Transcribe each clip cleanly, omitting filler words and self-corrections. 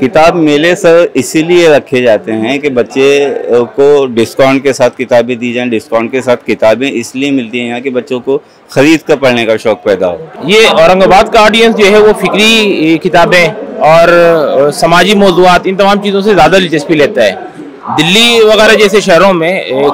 किताब मेले सर इसीलिए रखे जाते हैं कि बच्चे को डिस्काउंट के साथ किताबें दी जाएं। डिस्काउंट के साथ किताबें इसलिए मिलती हैं यहाँ कि बच्चों को ख़रीद कर पढ़ने का शौक़ पैदा हो। ये औरंगाबाद का ऑडियंस जो है वो फ़िक्री किताबें और समाजी मौज़ूआत इन तमाम चीज़ों से ज़्यादा दिलचस्पी लेता है। दिल्ली वगैरह जैसे शहरों में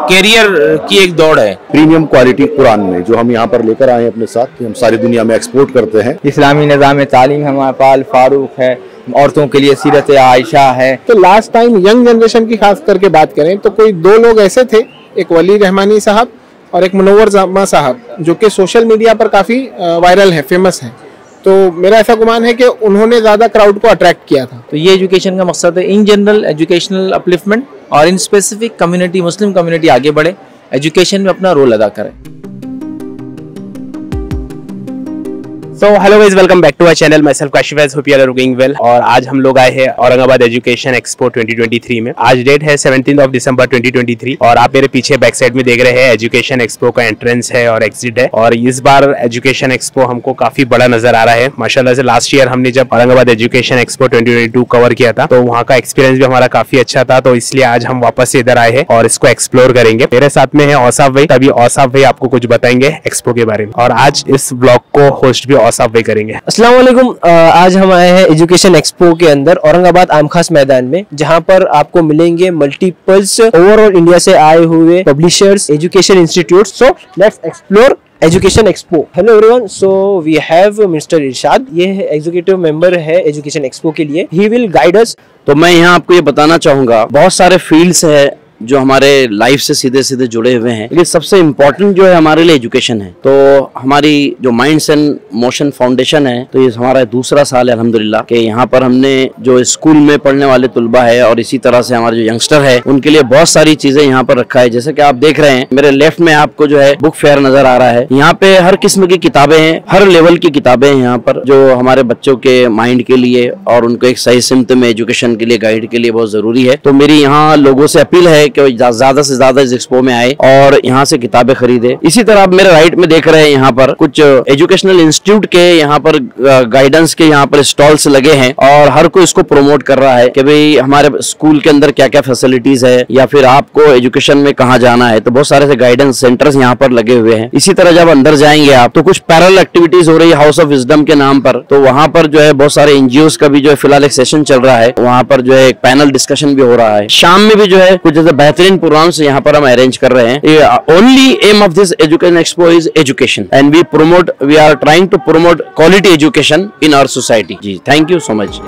कैरियर की एक दौड़ है। प्रीमियम क्वालिटी कुरान में जो हम यहाँ पर लेकर आए हैं अपने साथ, हम सारी दुनिया में एक्सपोर्ट करते हैं। इस्लामी निज़ाम तालीम हमारे पाल फारूक है, औरतों के लिए सीरत आयशा है। तो लास्ट टाइम यंग जनरेशन की खास करके बात करें तो कोई दो लोग ऐसे थे, एक वली रहमानी साहब और एक मनवर जामा साहब, जो कि सोशल मीडिया पर काफ़ी वायरल है, फेमस है। तो मेरा ऐसा गुमान है कि उन्होंने ज़्यादा क्राउड को अट्रैक्ट किया था। तो ये एजुकेशन का मकसद है, इन जनरल एजुकेशनल अपलिफ्टमेंट और in specific community, Muslim community आगे बढ़े, एजुकेशन में अपना रोल अदा करें। So hello guys, welcome back to our channel. Myself Kashif Ayaz, hope you are doing well. और आज हम लोग आए हैं औरंगाबाद एजुकेशन एक्सपो 2023 में। आज डेट है 17 दिसंबर 2023 और आप मेरे पीछे बैक साइड में देख रहे हैं एजुकेशन एक्सपो का एंट्रेंस है और एग्जिट है। और इस बार एजुकेशन एक्सपो हमको काफी बड़ा नजर आ रहा है माशाल्लाह से। लास्ट ईयर हमने जब औरंगाबाद एजुकेशन एक्सपो 2022 कवर किया था तो वहाँ का एक्सपीरियंस भी हमारा काफी अच्छा था, तो इसलिए आज हम वापस इधर आए हैं और इसको एक्सप्लोर करेंगे। मेरे साथ में है औसाफ भाई, तभी औसाफ भाई आपको कुछ बताएंगे एक्सपो के बारे में। और आज इस ब्लॉग को होस्ट भी औसाफ भाई करेंगे। अस्सलाम वालेकुम। आज हम आए हैं एजुकेशन एक्सपो के अंदर औरंगाबाद आमखास मैदान में, जहां पर आपको मिलेंगे मल्टीपल्स ओवरऑल इंडिया से आए हुए publishers, education institute. So let's explore education expo. Hello everyone, so we have mister Irshad, ये एग्जीक्यूटिव मेंबर है एजुकेशन एक्सपो के लिए। He will guide us. तो मैं यहाँ आपको ये बताना चाहूंगा, बहुत सारे फील्ड्स है जो हमारे लाइफ से सीधे सीधे जुड़े हुए हैं, लेकिन सबसे इम्पोर्टेंट जो है हमारे लिए एजुकेशन है। तो हमारी जो माइंड्स एंड मोशन फाउंडेशन है, तो ये हमारा दूसरा साल है अल्हम्दुलिल्लाह के। यहाँ पर हमने जो स्कूल में पढ़ने वाले तुलबा है और इसी तरह से हमारे जो यंगस्टर है उनके लिए बहुत सारी चीजें यहाँ पर रखा है। जैसे कि आप देख रहे हैं मेरे लेफ्ट में आपको जो है बुक फेयर नजर आ रहा है। यहाँ पे हर किस्म की किताबें हैं, हर लेवल की किताबें हैं यहाँ पर, जो हमारे बच्चों के माइंड के लिए और उनको एक सही सिमत में एजुकेशन के लिए, गाइड के लिए बहुत जरूरी है। तो मेरी यहाँ लोगों से अपील है कि ज्यादा से ज्यादा इस एक्सपो में आए और यहाँ से किताबें खरीदे। इसी तरह आप मेरे राइट में देख रहे हैं यहाँ पर कुछ एजुकेशनल इंस्टीट्यूट के यहाँ पर गाइडेंस के यहाँ पर स्टॉल्स लगे हैं और हर कोई इसको प्रमोट कर रहा है कि भाई हमारे स्कूल के अंदर क्या क्या फैसिलिटीज है या फिर आपको एजुकेशन में कहाँ जाना है। तो बहुत सारे से गाइडेंस सेंटर्स यहाँ पर लगे हुए हैं। इसी तरह जब अंदर जाएंगे आप तो कुछ पैरेलल एक्टिविटीज हो रही है हाउस ऑफ विजडम के नाम पर, तो वहाँ पर जो है बहुत सारे एनजीओ का भी जो है फिलहाल एक सेशन चल रहा है, वहाँ पर जो है एक पैनल डिस्कशन भी हो रहा है। शाम में भी जो है कुछ बेहतरीन प्रोग्राम्स यहाँ पर हम अरेंज कर रहे हैं। Only aim of this education expo is education and we are trying to promote quality education in our society. जी, थैंक यू सो मच।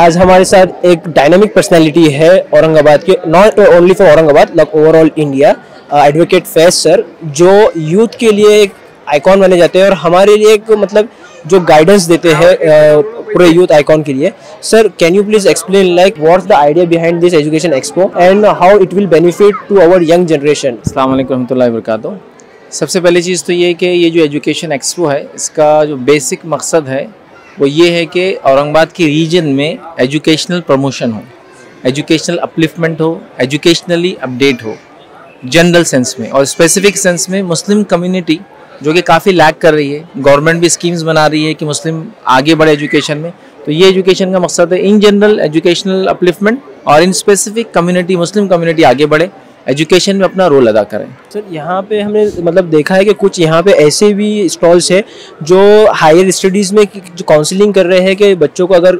आज हमारे साथ एक डायनामिक पर्सनालिटी है औरंगाबाद के, not only for Aurangabad like overall India, advocate Faiz sir, जो youth के लिए एक आइकॉन बने जाते हैं और हमारे लिए एक मतलब जो गाइडेंस देते हैं पूरे यूथ आइकॉन के लिए। Sir, can you please explain like what's the idea behind this education expo and how it will benefit to our young generation? अस्सलाम वालेकुम रहमतुल्लाहि व बरकातहू। सबसे पहली चीज़ तो ये कि ये जो एजुकेशन एक्सपो है इसका जो बेसिक मकसद है वो ये है कि औरंगाबाद के रीजन में एजुकेशनल प्रमोशन हो, एजुकेशनल अपलिफ्टमेंट हो, एजुकेशनली अपडेट हो जनरल सेंस में, और स्पेसिफिक सेंस में मुस्लिम कम्यूनिटी जो कि काफ़ी लैक कर रही है, गवर्नमेंट भी स्कीम्स बना रही है कि मुस्लिम आगे बढ़े एजुकेशन में। तो ये एजुकेशन का मकसद है, इन जनरल एजुकेशनल अपलिफ्टमेंट और in specific community, Muslim community आगे बढ़े, एजुकेशन में अपना रोल अदा करें। सर, यहाँ पे हमने मतलब देखा है कि कुछ यहाँ पे ऐसे भी स्टॉल्स हैं जो हायर स्टडीज़ में जो काउंसलिंग कर रहे हैं कि बच्चों को अगर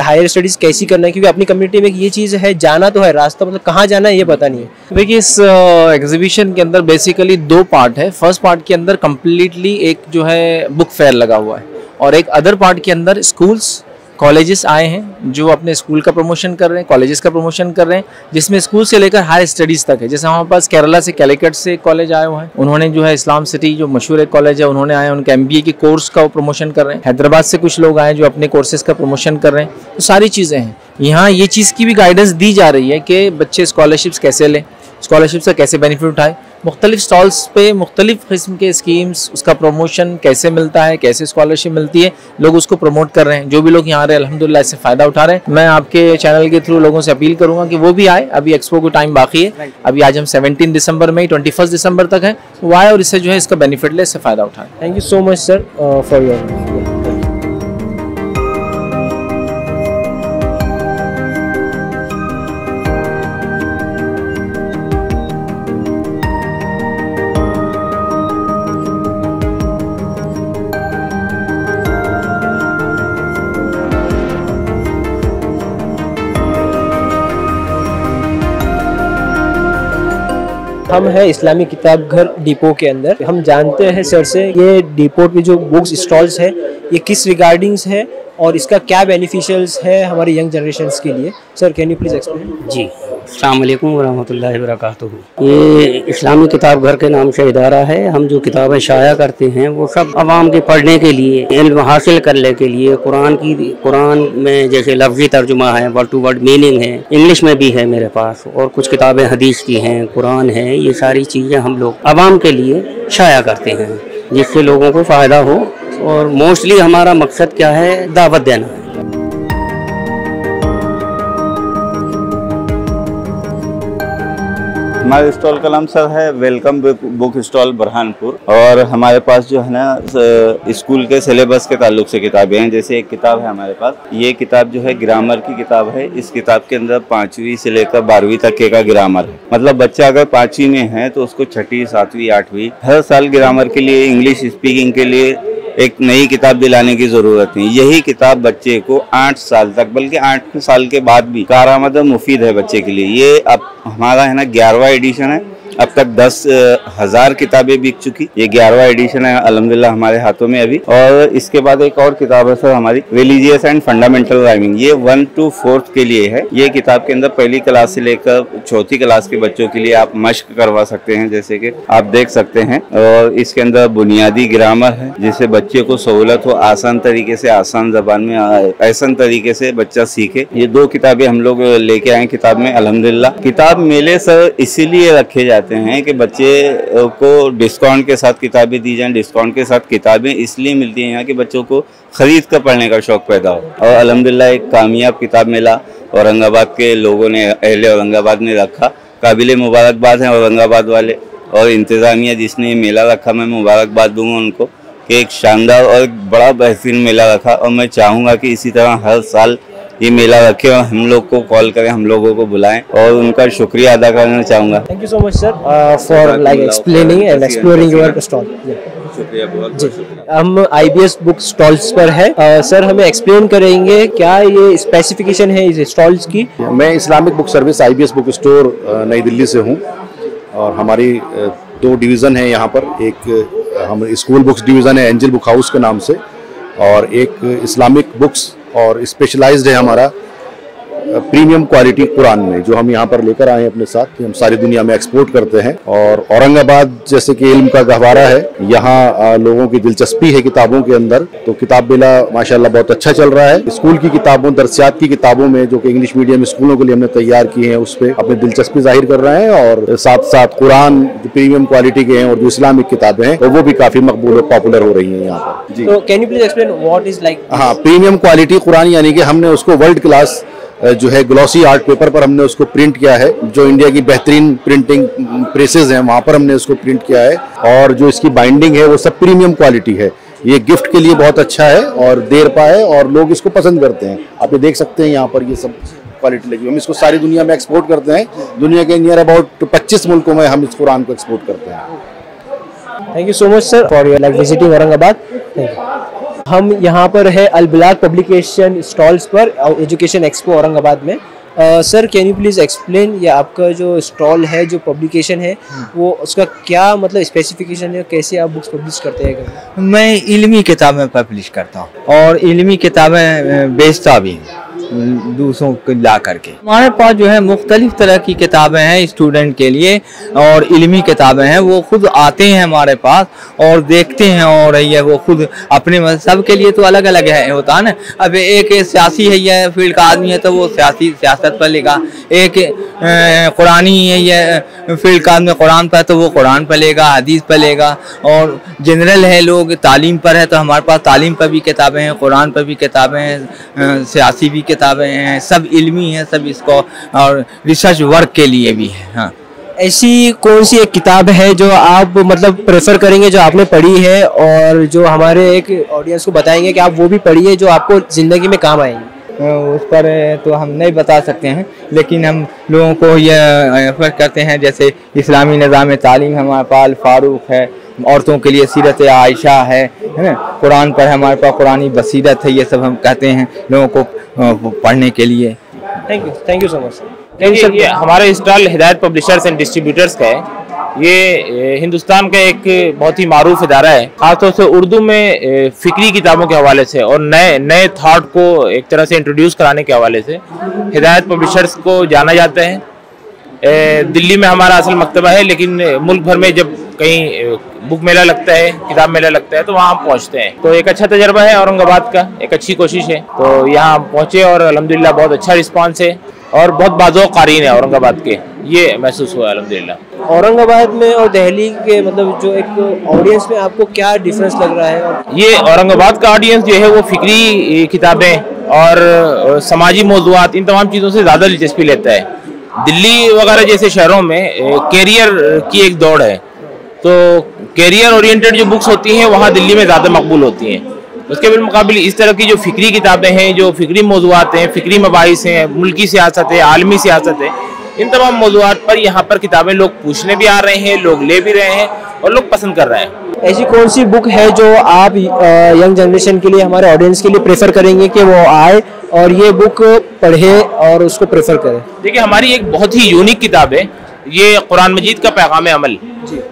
हायर स्टडीज़ कैसी करना है, क्योंकि अपनी कम्युनिटी में ये चीज़ है, जाना तो है रास्ता, मतलब कहाँ जाना है ये पता नहीं है। देखिए, इस एग्जीबिशन के अंदर बेसिकली दो पार्ट है। फर्स्ट पार्ट के अंदर कम्प्लीटली एक जो है बुक फेयर लगा हुआ है और एक अदर पार्ट के अंदर स्कूल्स, कॉलेजेस आए हैं जो अपने स्कूल का प्रमोशन कर रहे हैं, कॉलेजेस का प्रमोशन कर रहे हैं, जिसमें स्कूल से लेकर हायर स्टडीज़ तक है। जैसे हमारे पास केरला से कैलिकट से कॉलेज आए हुए हैं, उन्होंने जो है इस्लाम सिटी जो मशहूर एक कॉलेज है उन्होंने आए, उनके एमबीए के कोर्स का वो प्रमोशन कर रहे हैं। हैदराबाद से कुछ लोग आए जो अपने कोर्सेज का प्रमोशन कर रहे हैं। तो सारी चीज़ें हैं यहाँ। ये चीज़ की भी गाइडेंस दी जा रही है कि बच्चे स्कॉलरशिप्स कैसे लें, स्कॉलरशिप से कैसे बेनिफिट उठाएं। मुख्तलिफ स्टॉल्स पे मुख्तलिफ किस्म के स्कीम्स, उसका प्रमोशन कैसे मिलता है, कैसे स्कॉलरशिप मिलती है, लोग उसको प्रमोट कर रहे हैं। जो भी लोग यहाँ आ रहे हैं अल्हम्दुलिल्लाह इससे फ़ायदा उठा रहे हैं। मैं आपके चैनल के थ्रू लोगों से अपील करूँगा कि वो भी आए। अभी एक्सपो को टाइम बाकी है, अभी आज हम 17 दिसंबर में 21 दिसंबर तक है, वो आए और इससे जो है इसका बेनिफिट ले, इससे फ़ायदा उठाएँ। Thank you so much sir for your हम हैं इस्लामी किताब घर डिपो के अंदर। हम जानते हैं सर से ये डिपो में जो बुक्स स्टॉल्स है ये किस रिगार्डिंग्स है और इसका क्या बेनिफिशियल्स है हमारे यंग जनरेशन्स के लिए। Sir can you please explain. जी अस्सलाम वालेकुम वरहमतुल्लाहि वबरकातुहू। ये इस्लामी किताब घर के नाम से इदारा है। हम जो किताबें शाया करते हैं वो सब आवाम के पढ़ने के लिए, इल्म हासिल करने के लिए, कुरान में जैसे लफ्जी तर्जुमा है, वर्ड टू वर्ड मीनिंग है, इंग्लिश में भी है मेरे पास, और कुछ किताबें हदीस की हैं, कुरान है, ये सारी चीज़ें हम लोग आवाम के लिए शाया करते हैं जिससे लोगों को फ़ायदा हो। और मोस्टली हमारा मकसद क्या है, दावत देना है। हमारे स्टॉल का नाम सर है वेलकम बुक स्टॉल बुरहानपुर, और हमारे पास जो है ना स्कूल के सिलेबस के ताल्लुक से किताबें हैं। जैसे एक किताब है हमारे पास, ये किताब जो है ग्रामर की किताब है। इस किताब के अंदर 5वीं से लेकर 12वीं तक का ग्रामर है। मतलब बच्चा अगर 5वीं में है तो उसको 6ठी, 7वीं, 8वीं हर साल ग्रामर के लिए, इंग्लिश स्पीकिंग के लिए एक नई किताब दिलाने की ज़रूरत है। यही किताब बच्चे को 8 साल तक, बल्कि 8 साल के बाद भी कारामद मुफीद है बच्चे के लिए। ये अब हमारा है ना 11वां एडिशन है। अब तक 10,000 किताबें बिक चुकी। ये 11वां एडिशन है अल्हम्दुलिल्लाह हमारे हाथों में अभी। और इसके बाद एक और किताब है सर हमारी रिलीजियस एंड फंडामेंटल राइमिंग। ये 1 to 4 के लिए है। ये किताब के अंदर पहली क्लास से लेकर 4ठी क्लास के बच्चों के लिए आप मश्क करवा सकते हैं, जैसे कि आप देख सकते हैं। और इसके अंदर बुनियादी ग्रामर है जिससे बच्चे को सहूलत हो, आसान तरीके से, आसान जबान में, आसान तरीके से बच्चा सीखे। ये 2 किताबें हम लोग लेके आए किताब में अल्हम्दुलिल्लाह। किताब मेले सर इसीलिए रखे हैं कि बच्चे को डिस्काउंट के साथ किताबें दी जाएं। डिस्काउंट के साथ किताबें इसलिए मिलती हैं यहाँ कि बच्चों को खरीद कर पढ़ने का शौक पैदा हो। और अल्हम्दुलिल्लाह एक कामयाब किताब मेला औरंगाबाद के लोगों ने, अहले औरंगाबाद ने रखा। काबिल मुबारकबाद हैं औरंगाबाद वाले और इंतज़ामिया जिसने ये मेला रखा। मैं मुबारकबाद दूँगा उनको कि एक शानदार और बड़ा बेहतरीन मेला रखा। और मैं चाहूँगा कि इसी तरह हर साल ये मेला रखे और हम लोग को कॉल करें, हम लोगों को बुलाएं, और उनका शुक्रिया अदा करना चाहूँगा। Thank you so much sir for like explaining and exploring your stall. शुक्रिया बहुत शुक्रिया। हम IBS बुक स्टॉल्स पर है सर, हमें एक्सप्लेन करेंगे क्या ये स्पेसिफिकेशन है इस स्टॉल्स की। मैं Islamic book service IBS book store नई दिल्ली से हूँ, और हमारी 2 डिवीज़न है यहाँ पर। एक हम स्कूल बुक्स डिवीज़न है एंजल बुक हाउस के नाम से, और एक इस्लामिक बुक्स और स्पेशलाइज्ड है हमारा प्रीमियम क्वालिटी कुरान में, जो हम यहाँ पर लेकर आए हैं अपने साथ। हम सारी दुनिया में एक्सपोर्ट करते हैं, और औरंगाबाद जैसे कि इल्म का गहवारा है, यहाँ लोगों की दिलचस्पी है किताबों के अंदर। तो किताब मेला माशाल्लाह बहुत अच्छा चल रहा है। स्कूल की किताबों, दर्सियात की किताबों में, जो कि इंग्लिश मीडियम स्कूलों के लिए हमने तैयार की है, उस पर अपनी दिलचस्पी जाहिर कर रहे हैं। और साथ साथ कुरान जो प्रीमियम क्वालिटी के हैं और जो इस्लामिक किताबें हैं वो भी काफी मकबूल और पॉपुलर हो रही है यहाँ पर। जी can you please explain what is like. हाँ, प्रीमियम क्वालिटी कुरान यानी कि हमने उसको वर्ल्ड क्लास जो है ग्लॉसी आर्ट पेपर पर हमने उसको प्रिंट किया है। जो इंडिया की बेहतरीन प्रिंटिंग प्रेसेस हैं वहाँ पर हमने उसको प्रिंट किया है, और जो इसकी बाइंडिंग है वो सब प्रीमियम क्वालिटी है। ये गिफ्ट के लिए बहुत अच्छा है और देर पाए, और लोग इसको पसंद करते हैं। आप ये देख सकते हैं यहाँ पर ये सब क्वालिटी लगी। हम इसको सारी दुनिया में एक्सपोर्ट करते हैं। दुनिया के नियर अबाउट 25 मुल्कों में हम इस कुरान को एक्सपोर्ट करते हैं। Thank you so much sir for your like visiting Aurangabad. हम यहाँ पर है अल्बिला पब्लिकेशन स्टॉल्स पर एजुकेशन एक्सपो औरंगाबाद में। Sir can you please explain ये आपका जो स्टॉल है, जो पब्लिकेशन है, वो उसका क्या मतलब स्पेसिफिकेशन है, कैसे आप बुक्स पब्लिश करते हैं। मैं इल्मी किताबें पब्लिश करता हूँ और इल्मी किताबें बेचता भी हूँ दूसरों को ला करके। हमारे पास जो है मुख्तलिफ तरह की किताबें हैं स्टूडेंट के लिए, और इल्मी किताबें हैं। वो खुद आते हैं हमारे पास और देखते हैं, और ये वो खुद अपने सब के लिए तो अलग अलग है होता है ना। अब एक सियासी है या फील्ड का आदमी है तो वो सियासत पर लेगा, एक कुरानी है या फील्ड का आदमी कुरान पर है तो वो कुरान पर लेगा, हदीस पर लेगा, और जनरल है लोग तालीम पर है तो हमारे पास तालीम पर भी किताबें हैं, कुरान पर भी किताबें हैं, सियासी भी किताबें हैं, सब इल्मी हैं, सब इसको और रिसर्च वर्क के लिए भी है। हाँ, ऐसी कौन सी एक किताब है जो आप मतलब प्रेफर करेंगे, जो आपने पढ़ी है और जो हमारे एक ऑडियंस को बताएंगे कि आप वो भी पढ़िए, जो आपको ज़िंदगी में काम आएंगे। उस पर तो हम नहीं बता सकते हैं, लेकिन हम लोगों को यह रेफर करते हैं। जैसे इस्लामी निज़ाम तालीम हमारे पास फारूक है, औरतों के लिए सीरत आयशा है ना, कुरान पर हमारे पास कुरानी बसीरत है। ये सब हम कहते हैं लोगों को पढ़ने के लिए। Thank you so much. हमारा stall Hidayat publishers and distributors का है, ये हिंदुस्तान का एक बहुत ही मारूफ इदारा है, खासतौर से उर्दू में फ़िक्री किताबों के हवाले से और नए थाट को एक तरह से इंट्रोड्यूस कराने के हवाले से हिदायत पब्लिशर्स को जाना जाता है। दिल्ली में हमारा असल मकतबा है, लेकिन मुल्क भर में जब कहीं बुक मेला लगता है, किताब मेला लगता है, तो वहाँ हम पहुँचते हैं। तो एक अच्छा तजर्बा है औरंगाबाद का, एक अच्छी कोशिश है, तो यहाँ हम पहुँचे और अल्हम्दुलिल्लाह बहुत अच्छा रिस्पांस है और बहुत बाज़ो क़ारीन है औरंगाबाद के, ये महसूस हुआ अल्हम्दुलिल्लाह। औरंगाबाद में और दिल्ली के मतलब जो एक ऑडियंस में आपको क्या डिफरेंस लग रहा है? ये औरंगाबाद का ऑडियंस जो है वो फ़िक्री किताबें और समाजी मौज़ूआत, इन तमाम चीज़ों से ज़्यादा दिलचस्पी लेता है। दिल्ली वगैरह जैसे शहरों में कैरियर की एक दौड़ है, तो कैरियर ओरिएंटेड जो बुक्स होती हैं वहाँ दिल्ली में ज़्यादा मकबूल होती हैं। उसके बिलमुकाबिल इस तरह की जो फ़िक्री किताबें हैं, जो फ़िक्री मौज़ूआत हैं, फ़िक्री मबाहिस हैं, मुल्की सियासत है, आलमी सियासत है, इन तमाम मौज़ूआत पर यहाँ पर किताबें लोग पूछने भी आ रहे हैं, लोग ले भी रहे हैं और लोग पसंद कर रहे हैं। ऐसी कौन सी बुक है जो आप यंग जनरेशन के लिए, हमारे ऑडियंस के लिए प्रेफर करेंगे कि वो आए और ये बुक पढ़े और उसको प्रेफर करें? देखिए, हमारी एक बहुत ही यूनिक किताब है, ये कुरान मजीद का पैगाम अमल,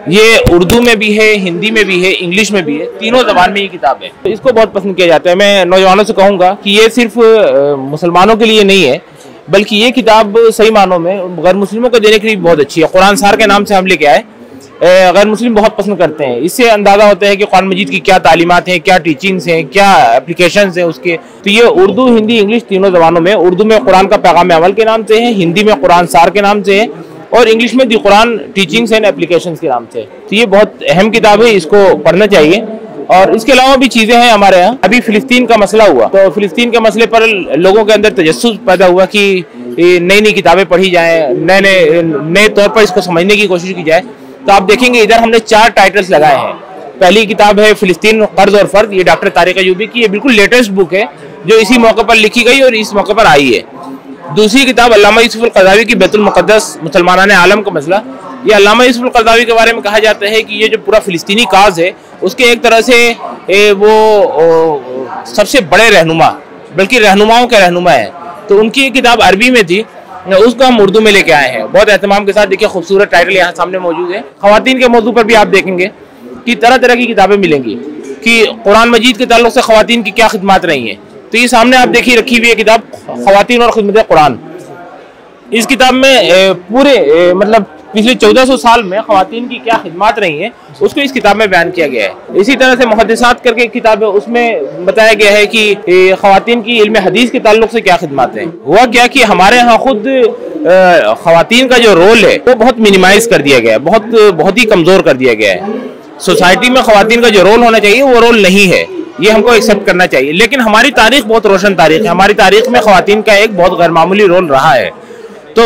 ये उर्दू में भी है, हिंदी में भी है, इंग्लिश में भी है, तीनों जबान में ये किताब है, तो इसको बहुत पसंद किया जाता है। मैं नौजवानों से कहूँगा कि ये सिर्फ मुसलमानों के लिए नहीं है, बल्कि ये किताब सही मानों में गैर मुस्लिमों को देने के लिए बहुत अच्छी है। कुरान सार के नाम से हम लेके आए, गैर मुस्लिम बहुत पसंद करते हैं, इससे अंदाज़ा होता है कि कुरान मजीद की क्या तालीमात हैं, क्या टीचिंग्स हैं, क्या एप्लीकेशंस हैं उसके। तो ये उर्दू, हिंदी, इंग्लिश तीनों जबानों में, उर्दू में कुरान का पैगाम अमल के नाम से है, हिंदी में कुरान सार के नाम से है और इंग्लिश में the Quran teachings and applications के नाम से है। तो ये बहुत अहम किताब है, इसको पढ़ना चाहिए। और इसके अलावा भी चीज़ें हैं हमारे यहाँ। अभी फ़िलिस्तीन का मसला हुआ, तो फ़िलिस्तीन के मसले पर लोगों के अंदर तजस्सुस पैदा हुआ कि नई नई किताबें पढ़ी जाएँ, नए तौर पर इसको समझने की कोशिश की जाए। तो आप देखेंगे इधर हमने 4 टाइटल्स लगाए हैं। पहली किताब है फ़िलिस्तीन कर्ज़ और फ़र्द, ये डॉक्टर तारिक अयूबी की, ये बिल्कुल लेटेस्ट बुक है जो इसी मौके पर लिखी गई और इस मौके पर आई है। दूसरी किताब अल्लामा यूसुफ अल-क़र्दावी की बैतुल मुक़द्दस मुसलमानान आलम का मसला, ये अल्लामा यूसुफ अल-क़र्दावी के बारे में कहा जाता है कि ये जो पूरा फ़िलिस्तीनी काज है उसके एक तरह से वो सबसे बड़े रहनुमा, बल्कि रहनुमाओं के रहनुमा है। तो उनकी एक किताब अरबी में थी, उसको हम उर्दू में लेके आए हैं बहुत एहतमाम के साथ। देखिए, खूबसूरत टाइटल यहाँ सामने मौजूद है। ख़वातीन के मौजू पर भी आप देखेंगे कि तरह तरह की किताबें मिलेंगी कि कुरान मजीद के ताल्लुक से ख़वातीन की क्या खिदमत रही हैं। तो ये सामने आप देखिए रखी हुई है किताब ख़वातीन और खिदमत कुरान। इस किताब में पूरे मतलब पिछले 1400 साल में ख़वातीन की क्या खिदमत रही हैं उसको इस किताब में बयान किया गया है। इसी तरह से मुहद्दिसात करके एक किताब है, उसमें बताया गया है कि ख़वातीन की इल्म हदीस के ताल्लुक से क्या खिदमत है। हुआ क्या कि हमारे यहाँ खुद ख़वातीन का जो रोल है वो बहुत मिनिमाइज़ कर दिया गया है, बहुत ही कमज़ोर कर दिया गया है। सोसाइटी में ख़वातीन का जो रोल होना चाहिए वो रोल नहीं है, ये हमको एक्सेप्ट करना चाहिए। लेकिन हमारी तारीख़ बहुत रोशन तारीख़ है, हमारी तारीख़ में ख़वातीन का एक बहुत गैरमामूली रोल रहा है। तो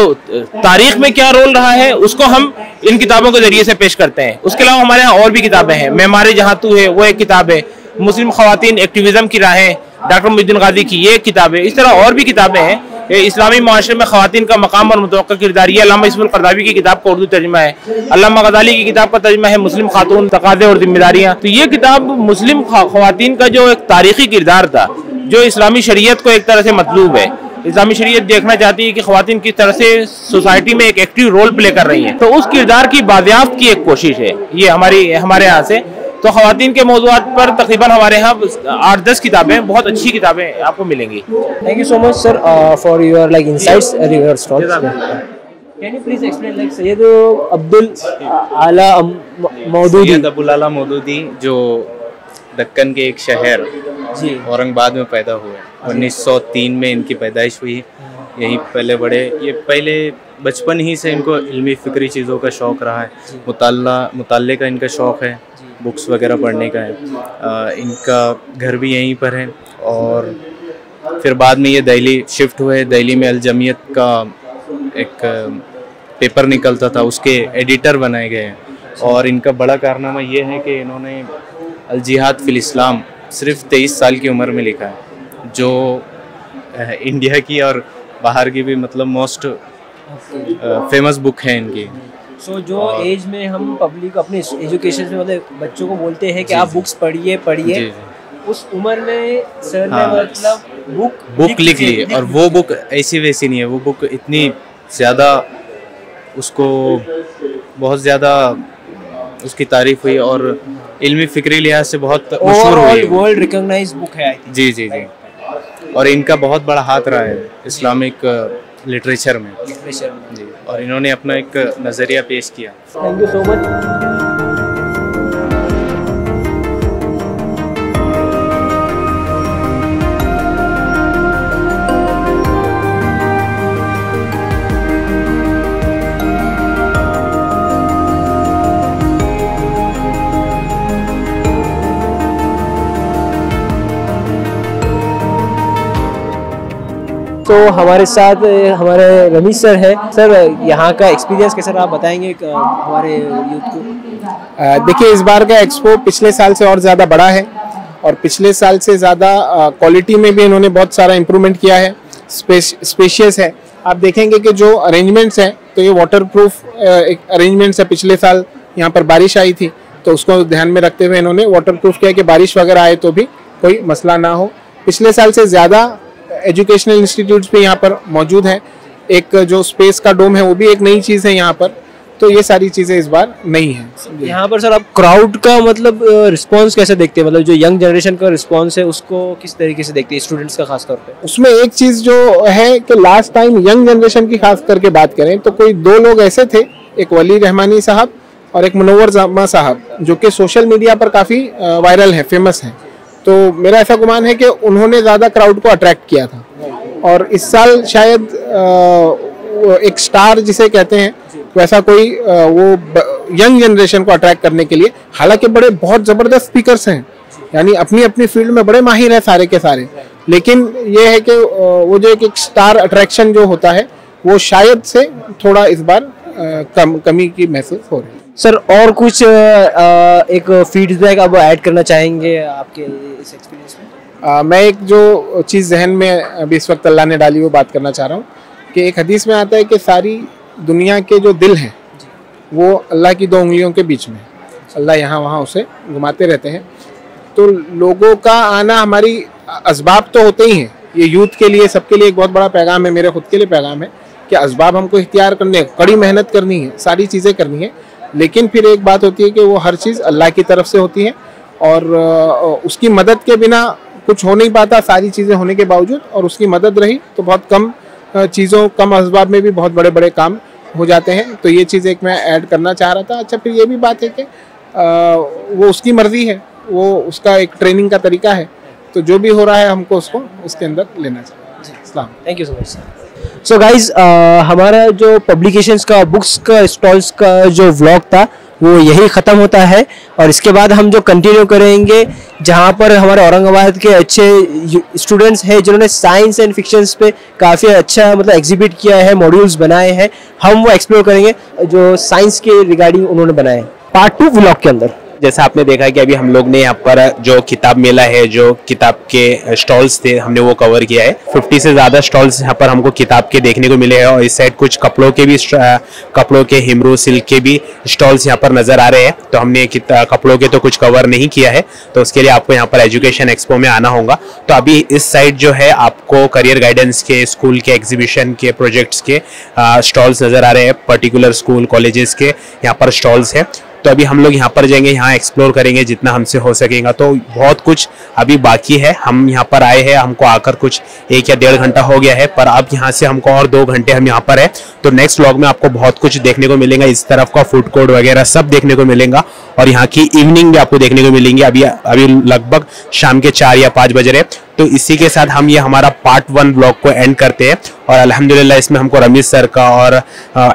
तारीख में क्या रोल रहा है उसको हम इन किताबों के जरिए से पेश करते हैं। उसके अलावा हमारे यहाँ और भी किताबें हैं, मेमारे जहाँ तू है वो एक किताब है, मुस्लिम ख़वातीन एक्टिविज़म की राहें डॉक्टर मुद्दीन गाजी की ये एक किताब है। इस तरह और भी किताबें हैं। इस्लामी माशरे में ख़वातीन का मकाम और मुतवक्का किरदार, ये अल्लामा यूसुफ अल-क़र्दावी की किताब का उर्दू तर्जुमा है। अल्लामा गज़ाली की किताब का तर्जुमा है मुस्लिम खातून तकाज़े और जिम्मेदारियाँ। तो ये किताब मुस्लिम ख़वातीन का जो एक तारीख़ी किरदार था, जो इस्लामी शरीयत को एक तरह से मतलूब है, इस्लामी शरीयत देखना चाहती है कि ख़वातीन किस तरह से सोसाइटी में एक एक्टिव रोल प्ले कर रही हैं, तो उस किरदार की बाज़याफ़्त की एक कोशिश है ये हमारे यहाँ से। तो ख़वातीन के मौज़ूआत पर तकरीबन हमारे यहाँ 8-10 किताबें, बहुत अच्छी किताबें आपको मिलेंगी। Thank you so much sir for your like insights. Can you please explain like Sayyid Abdul Ala Maududi? Sayyid Abdul Ala Maududi जो दक्कन के एक शहर औरंगाबाद में पैदा हुए। 1903 में इनकी पैदाइश हुई, यहीं पहले बड़े ये पहले बचपन ही से इनको इल्मी फ़िक्री चीज़ों का शौक़ रहा है, मुताल्ले का इनका शौक़ है, बुक्स वगैरह पढ़ने का है। इनका घर भी यहीं पर है और फिर बाद में ये दिल्ली शिफ्ट हुए। दिल्ली में अल जमीयत का एक पेपर निकलता था, उसके एडिटर बनाए गए हैं और इनका बड़ा कारनामा ये है कि इन्होंने अल जिहाद फिल इस्लाम सिर्फ 23 साल की उम्र में लिखा है, जो इंडिया की और बाहर की भी मतलब मोस्ट फेमस बुक है इनकी। सो जो एज में हम पब्लिक अपने एजुकेशन में मतलब बच्चों को बोलते हैं कि आप बुक्स पढ़िए, उस उम्र में सर ने मतलब बुक लिख ली और वो बुक ऐसी वैसी नहीं है, वो बुक इतनी ज़्यादा उसको बहुत ज़्यादा उसकी तारीफ हुई और इल्मी फ़िक्री लिहाज से बहुत मशहूर हुई, वर्ल्ड रिकॉग्नाइज बुक है। जी जी जी, और इनका बहुत बड़ा हाथ रहा है इस्लामिक लिटरेचर में जी, और इन्होंने अपना एक नज़रिया पेश किया। Thank you so much. तो हमारे साथ हमारे रमेश सर हैं। सर, यहाँ का एक्सपीरियंस कैसा रहा, आप बताएंगे हमारे यूथ को? देखिए, इस बार का एक्सपो पिछले साल से और ज़्यादा बड़ा है और पिछले साल से ज़्यादा क्वालिटी में भी इन्होंने बहुत सारा इम्प्रूवमेंट किया है। स्पेशियस है। आप देखेंगे कि जो अरेंजमेंट्स हैं तो ये वाटरप्रूफ एक अरेंजमेंट्स है। पिछले साल यहाँ पर बारिश आई थी तो उसको ध्यान में रखते हुए इन्होंने वाटरप्रूफ किया कि बारिश वगैरह आए तो भी कोई मसला ना हो। पिछले साल से ज़्यादा एजुकेशनल इंस्टीट्यूट्स भी यहाँ पर मौजूद हैं। एक जो स्पेस का डोम है वो भी एक नई चीज़ है यहाँ पर। तो ये सारी चीज़ें इस बार नई हैं यहाँ पर। सर, आप क्राउड का मतलब रिस्पांस कैसे देखते हैं? मतलब जो यंग जनरेशन का रिस्पांस है उसको किस तरीके से देखते हैं, स्टूडेंट्स का खासतौर पे? उसमें एक चीज़ जो है कि लास्ट टाइम यंग जनरेशन की खास करके बात करें तो कोई दो लोग ऐसे थे, एक वली रहमानी साहब और एक मनवर जामा साहब, जो कि सोशल मीडिया पर काफ़ी वायरल हैं, फेमस हैं। तो मेरा ऐसा गुमान है कि उन्होंने ज़्यादा क्राउड को अट्रैक्ट किया था। और इस साल शायद एक स्टार जिसे कहते हैं वैसा कोई वो यंग जनरेशन को अट्रैक्ट करने के लिए, हालांकि बड़े बहुत ज़बरदस्त स्पीकर्स हैं, यानी अपनी अपनी फील्ड में बड़े माहिर हैं सारे के सारे, लेकिन ये है कि वो जो एक स्टार अट्रैक्शन जो होता है वो शायद से थोड़ा इस बार कमी की महसूस हो रही है। सर, और कुछ एक फीडबैक आप ऐड करना चाहेंगे आपके इस एक्सपीरियंस में? मैं एक जो चीज़ जहन में अभी इस वक्त अल्लाह ने डाली वो बात करना चाह रहा हूँ कि एक हदीस में आता है कि सारी दुनिया के जो दिल हैं वो अल्लाह की दो उंगलियों के बीच में, अल्लाह यहाँ वहाँ उसे घुमाते रहते हैं। तो लोगों का आना हमारी असबाब तो होते ही हैं, ये यूथ के लिए सबके लिए एक बहुत बड़ा पैगाम है, मेरे खुद के लिए पैगाम है कि असबाब हमको इख्तियार करने, कड़ी मेहनत करनी है, सारी चीज़ें करनी है, लेकिन फिर एक बात होती है कि वो हर चीज़ अल्लाह की तरफ से होती है और उसकी मदद के बिना कुछ हो नहीं पाता, सारी चीज़ें होने के बावजूद। और उसकी मदद रही तो बहुत कम चीज़ों, कम असबाब में भी बहुत बड़े बड़े काम हो जाते हैं। तो ये चीज़ एक मैं ऐड करना चाह रहा था। अच्छा, फिर ये भी बात है कि वो उसकी मर्ज़ी है, वो उसका एक ट्रेनिंग का तरीका है, तो जो भी हो रहा है हमको उसको उसके अंदर लेना चाहिए। इस्लाम। Thank you so much sir. So guys, हमारा जो पब्लिकेशंस का, बुक्स का, स्टॉल्स का जो व्लॉग था वो यही ख़त्म होता है और इसके बाद हम जो कंटिन्यू करेंगे जहाँ पर हमारे औरंगाबाद के अच्छे स्टूडेंट्स हैं जिन्होंने साइंस एंड फिक्शंस पे काफ़ी अच्छा मतलब एग्जीबिट किया है, मॉड्यूल्स बनाए हैं, हम वो एक्सप्लोर करेंगे जो साइंस के रिगार्डिंग उन्होंने बनाए पार्ट 2 व्लॉग के अंदर। जैसा आपने देखा कि अभी हम लोग ने यहाँ पर जो किताब मेला है, जो किताब के स्टॉल्स थे, हमने वो कवर किया है। 50 से ज़्यादा स्टॉल्स यहाँ पर हमको किताब के देखने को मिले हैं और इस साइड कुछ कपड़ों के भी, कपड़ों के हिमरू सिल्क के भी स्टॉल्स यहाँ पर नज़र आ रहे हैं। तो हमने कपड़ों के तो कुछ कवर नहीं किया है, तो उसके लिए आपको यहाँ पर एजुकेशन एक्सपो में आना होगा। तो अभी इस साइड जो है आपको करियर गाइडेंस के, स्कूल के एग्जीबिशन के, प्रोजेक्ट्स के स्टॉल्स नज़र आ रहे हैं, पर्टिकुलर स्कूल कॉलेजेस के यहाँ पर स्टॉल्स हैं। तो अभी हम लोग यहाँ पर जाएंगे, यहाँ एक्सप्लोर करेंगे जितना हमसे हो सकेगा। तो बहुत कुछ अभी बाकी है। हम यहाँ पर आए हैं, हमको आकर कुछ 1 या 1.5 घंटा हो गया है, पर अब यहाँ से हमको और 2 घंटे हम यहाँ पर है। तो नेक्स्ट व्लॉग में आपको बहुत कुछ देखने को मिलेगा। इस तरफ का फूड कोर्ट वगैरह सब देखने को मिलेगा और यहाँ की इवनिंग भी आपको देखने को मिलेंगी। अभी लगभग शाम के 4 या 5 बज रहे। तो इसी के साथ हम ये हमारा पार्ट 1 ब्लॉग को एंड करते हैं और अल्हम्दुलिल्लाह इसमें हमको रमेश सर का और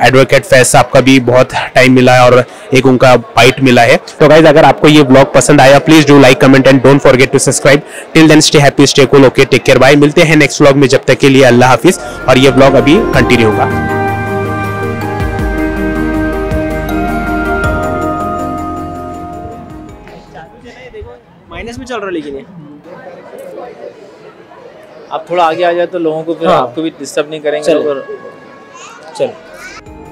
एडवोकेट फैज साहब का भी बहुत टाइम मिला है और एक उनका बाइट मिला है। तो गाइज, अगर आपको ये ब्लॉग पसंद आया please do like, comment and don't forget to subscribe. Till then stay happy, stay cool. Okay, take care, bye. मिलते हैं नेक्स्ट ब्लॉग में, जब तक के लिए अल्लाह हाफिज। और ये ब्लॉग अभी कंटिन्यू होगा। माइनस में चल रहा है लेकिन आप थोड़ा आगे आ जाए तो लोगों को, फिर हाँ। आपको भी डिस्टर्ब नहीं करेंगे। चलो।